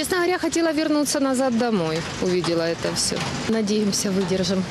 Честно говоря, хотела вернуться назад домой. Увидела это все. Надеемся, выдержим.